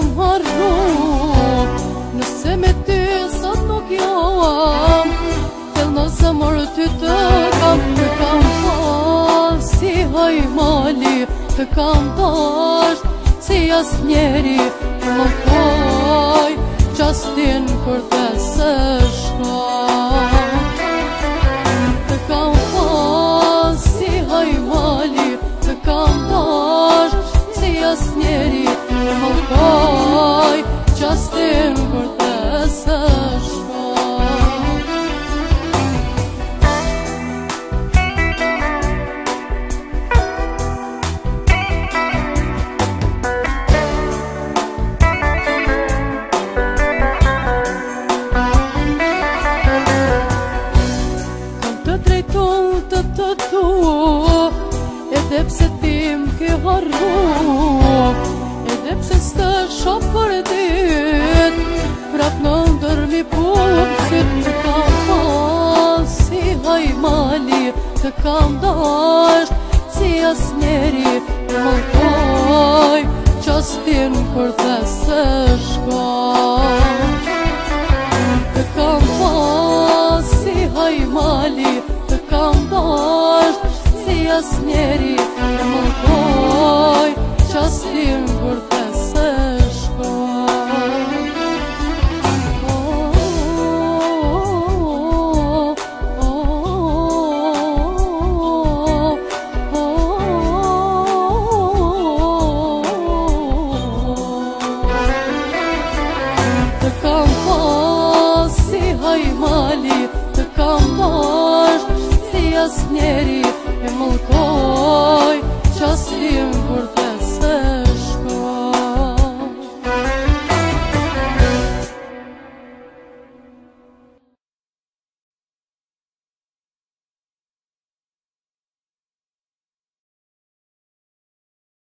لكم هروب نسمت صدق يوم تلنا الزمر تتكم تكم فاسي هاي مالي تكم داش سياس njeri më koj qastin kur dhe së shkoj të kam pas si hajvali të kam dash si as njeri më koj qastin kur dhe së shkoj. Edhe pse ti m'ke harru, edhe pse s'te shoh për dit, prap në ndërmi pupsit të kam pas si hajmali, të kam dash si as njeri më koj qastin kur dhe se shkoj. Të kam pas si hajmali, të kam dash as njeri më koj qastin kur dhe se shkoj. Të kam pas si hajmali, të kam dash si as njeri